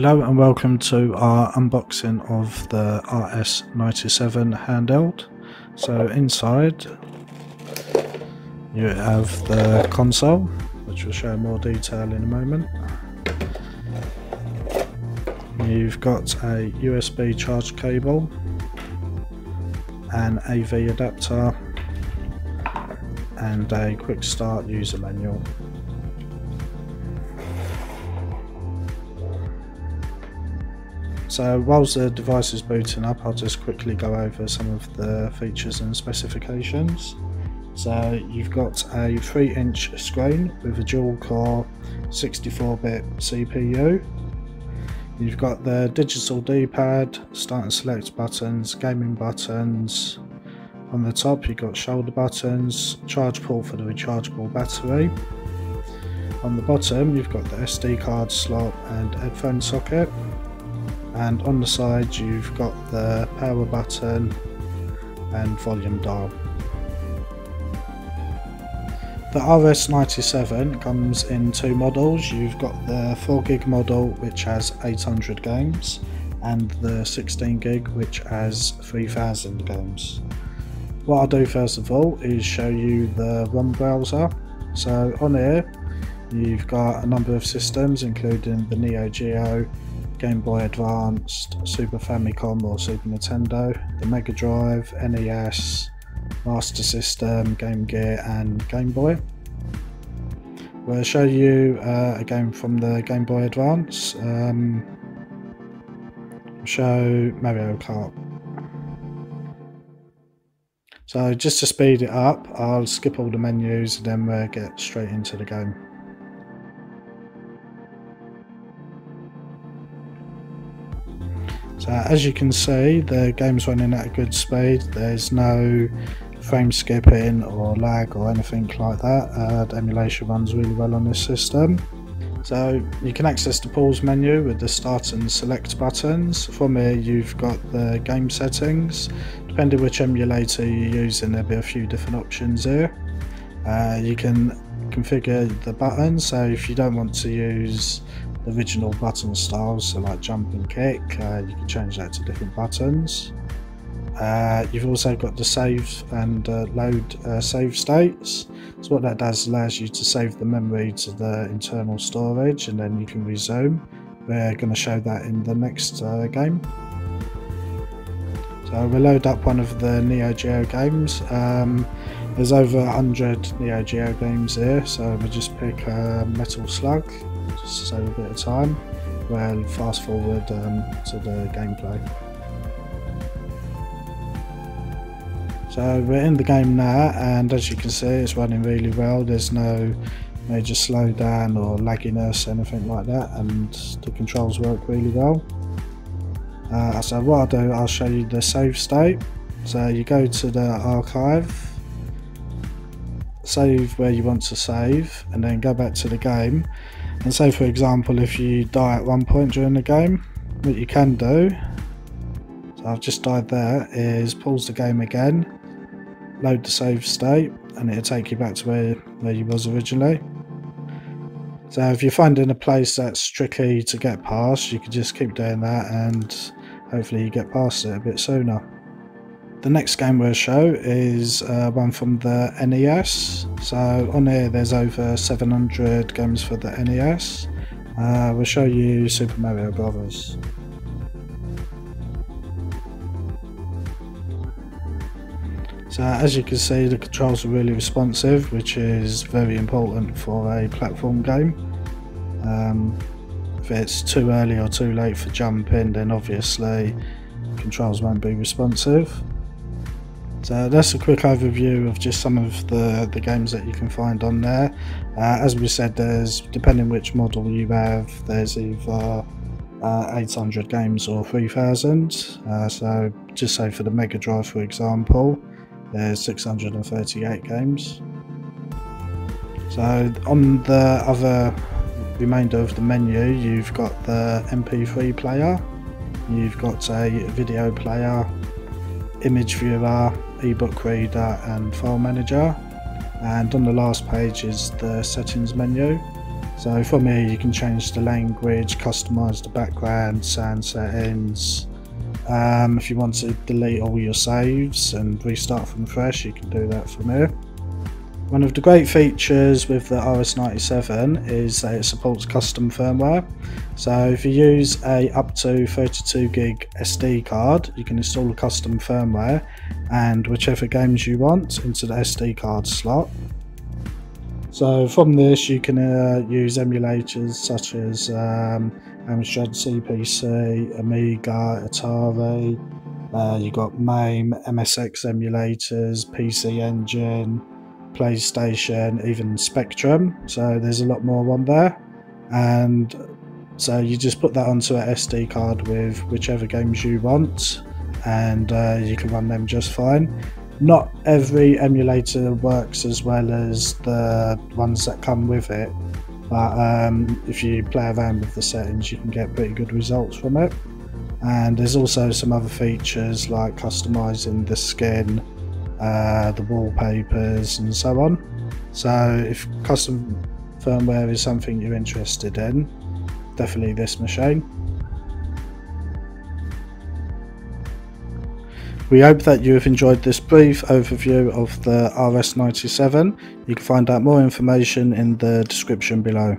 Hello and welcome to our unboxing of the RS97 handheld. So inside you have the console, which we'll show more detail in a moment. You've got a USB charge cable, an AV adapter and a quick start user manual. So whilst the device is booting up, I'll just quickly go over some of the features and specifications. So you've got a 3-inch screen with a dual-core 64-bit CPU. You've got the digital D-pad, start and select buttons, gaming buttons. On the top you've got shoulder buttons, charge port for the rechargeable battery. On the bottom you've got the SD card slot and headphone socket. And on the side you've got the power button and volume dial. The RS97 comes in two models. You've got the 4GB model, which has 800 games, and the 16GB, which has 3000 games. What I'll do first of all is show you the ROM browser. So on here you've got a number of systems, including the Neo Geo, Game Boy Advance, Super Famicom or Super Nintendo, the Mega Drive, NES, Master System, Game Gear and Game Boy. We'll show you a game from the Game Boy Advance, show Mario Kart. So just to speed it up, I'll skip all the menus and then we'll get straight into the game. As you can see, the game's running at a good speed. There's no frame skipping or lag or anything like that. The emulation runs really well on this system. So you can access the pause menu with the start and select buttons. From here you've got the game settings. Depending which emulator you're using, there'll be a few different options here. You can configure the buttons, so if you don't want to use original button styles, so like jump and kick, you can change that to different buttons. You've also got the save and load save states. So what that does allows you to save the memory to the internal storage and then you can resume. We're going to show that in the next game. So we'll load up one of the Neo Geo games. There's over 100 Neo Geo games here, so we'll just pick Metal Slug. Just to save a bit of time, we'll fast forward to the gameplay. So we're in the game now, and as you can see it's running really well. There's no major slowdown or lagginess, anything like that, and the controls work really well. So what I'll do, I'll show you the save state. So you go to the archive, save where you want to save, and then go back to the game. And say for example if you die at one point during the game, what you can do, so I've just died there, is pause the game again, load the save state, and it'll take you back to where you was originally. So if you're finding a place that's tricky to get past, you can just keep doing that and hopefully you get past it a bit sooner. The next game we'll show is one from the NES. So on here there's over 700 games for the NES. We'll show you Super Mario Bros. So as you can see, the controls are really responsive, which is very important for a platform game. If it's too early or too late for jumping, then obviously controls won't be responsive. So that's a quick overview of just some of the games that you can find on there. As we said, there's, depending which model you have, there's either 800 games or 3000. So just say for the Mega Drive for example, there's 638 games. So on the other remainder of the menu you've got the MP3 player, you've got a video player, image viewer, ebook reader and file manager, and on the last page is the settings menu. So from here you can change the language, customize the background, sound settings. If you want to delete all your saves and restart from fresh, you can do that from here. One of the great features with the RS-97 is that it supports custom firmware. So if you use a up to 32 gig SD card, you can install a custom firmware and whichever games you want into the SD card slot. So from this you can use emulators such as Amstrad CPC, Amiga, Atari, you've got MAME, MSX emulators, PC Engine, PlayStation, even Spectrum, so there's a lot more on there. And so you just put that onto an SD card with whichever games you want and you can run them just fine. Not every emulator works as well as the ones that come with it, but if you play around with the settings you can get pretty good results from it. And there's also some other features like customizing the skin, the wallpapers and so on. So if custom firmware is something you're interested in, definitely this machine. We hope that you have enjoyed this brief overview of the RS-97. You can find out more information in the description below.